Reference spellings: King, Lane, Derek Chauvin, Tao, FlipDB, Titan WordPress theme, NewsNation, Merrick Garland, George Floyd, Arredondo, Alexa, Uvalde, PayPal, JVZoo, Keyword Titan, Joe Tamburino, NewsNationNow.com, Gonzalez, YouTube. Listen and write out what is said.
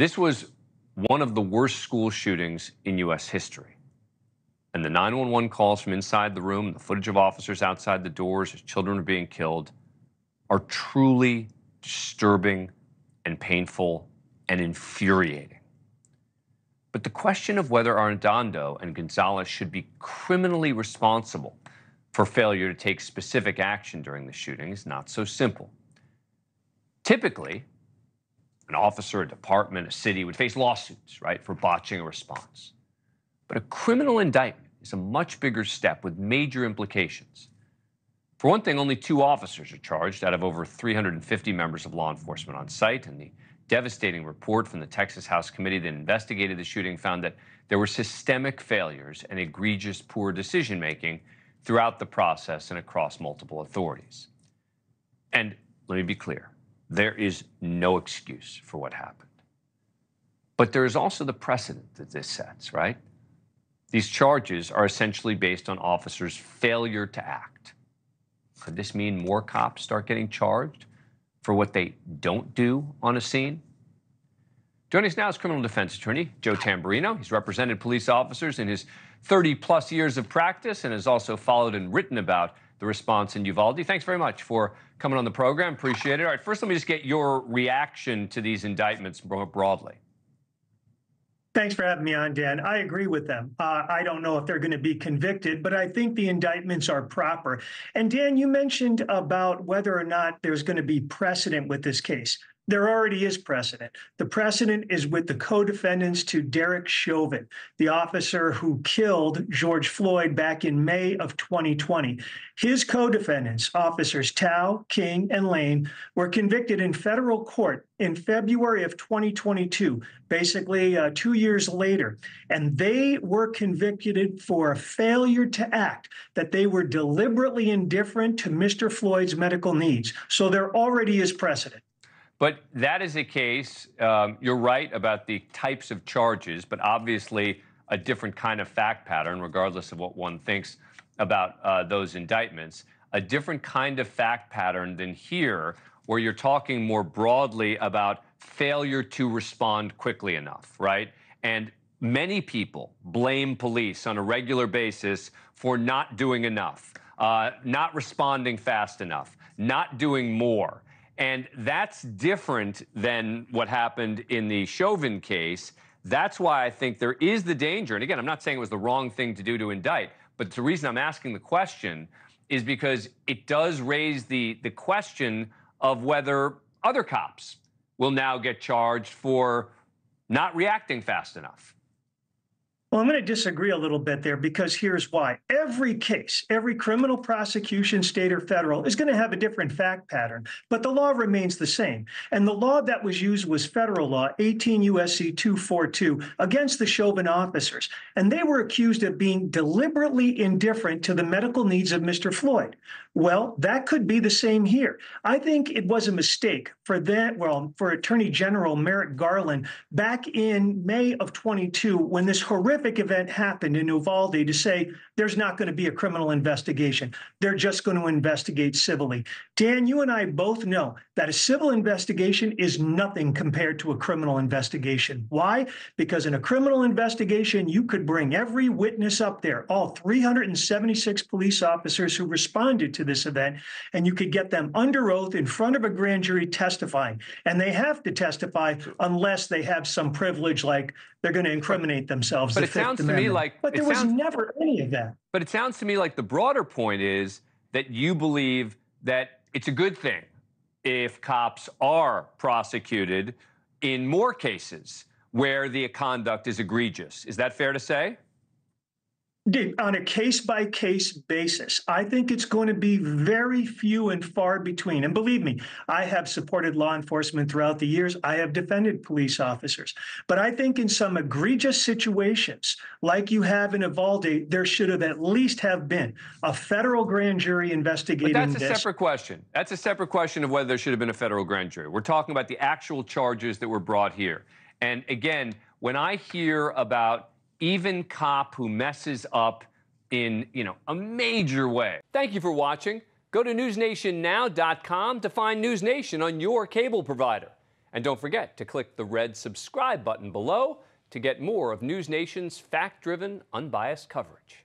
This was one of the worst school shootings in U.S. history. And the 911 calls from inside the room, the footage of officers outside the doors as children are being killed, are truly disturbing and painful and infuriating. But the question of whether Arredondo and Gonzalez should be criminally responsible for failure to take specific action during the shooting is not so simple. Typically, an officer, a department, a city would face lawsuits, right, for botching a response. But a criminal indictment is a much bigger step with major implications. For one thing, only 2 officers are charged out of over 350 members of law enforcement on site, and the devastating report from the Texas House Committee that investigated the shooting found that there were systemic failures and egregious poor decision-making throughout the process and across multiple authorities. And let me be clear, there is no excuse for what happened. But there is also the precedent that this sets, right? These charges are essentially based on officers' failure to act. Could this mean more cops start getting charged for what they don't do on a scene? Joining us now is criminal defense attorney Joe Tamburino. He's represented police officers in his 30-plus years of practice and has also followed and written about the response in Uvalde. Thanks very much for coming on the program. Appreciate it. All right, first let me just get your reaction to these indictments more broadly. Thanks for having me on, Dan. I agree with them. I don't know if they're going to be convicted, but I think the indictments are proper. And Dan, you mentioned about whether or not there's going to be precedent with this case. There already is precedent. The precedent is with the co-defendants to Derek Chauvin, the officer who killed George Floyd back in May of 2020. His co-defendants, officers Tao, King, and Lane, were convicted in federal court in February of 2022, basically 2 years later. And they were convicted for a failure to act, that they were deliberately indifferent to Mr. Floyd's medical needs. So there already is precedent. But that is a case, you're right about the types of charges, but obviously a different kind of fact pattern, regardless of what one thinks about those indictments, a different kind of fact pattern than here, where you're talking more broadly about failure to respond quickly enough, right? And many people blame police on a regular basis for not doing enough, not responding fast enough, not doing more. And that's different than what happened in the Chauvin case. That's why I think there is the danger. And again, I'm not saying it was the wrong thing to do to indict, but the reason I'm asking the question is because it does raise the question of whether other cops will now get charged for not reacting fast enough. Well, I'm going to disagree a little bit there, because here's why. Every case, every criminal prosecution, state or federal, is going to have a different fact pattern, but the law remains the same. And the law that was used was federal law, 18 U.S.C. 242, against the Chauvin officers. And they were accused of being deliberately indifferent to the medical needs of Mr. Floyd. Well, that could be the same here. I think it was a mistake for that, well, for Attorney General Merrick Garland back in May of 22, when this horrific event happened in Uvalde, to say there's not going to be a criminal investigation. They're just going to investigate civilly. Dan, you and I both know that a civil investigation is nothing compared to a criminal investigation. Why? Because in a criminal investigation, you could bring every witness up there, all 376 police officers who responded to this event, and you could get them under oath in front of a grand jury testifying. And they have to testify unless they have some privilege, like they're going to incriminate themselves. But it sounds to me like... But there was never any of that. But it sounds to me like the broader point is that you believe that it's a good thing if cops are prosecuted in more cases where the conduct is egregious. Is that fair to say? On a case-by-case basis, I think it's going to be very few and far between. And believe me, I have supported law enforcement throughout the years. I have defended police officers. But I think in some egregious situations, like you have in Uvalde, there should have at least have been a federal grand jury investigating this. But that's a separate question. That's a separate question of whether there should have been a federal grand jury. We're talking about the actual charges that were brought here. And again, when I hear about even cop who messes up in, a major way. Thank you for watching. Go to NewsNationNow.com to find NewsNation on your cable provider. And don't forget to click the red subscribe button below to get more of News Nation's fact-driven, unbiased coverage.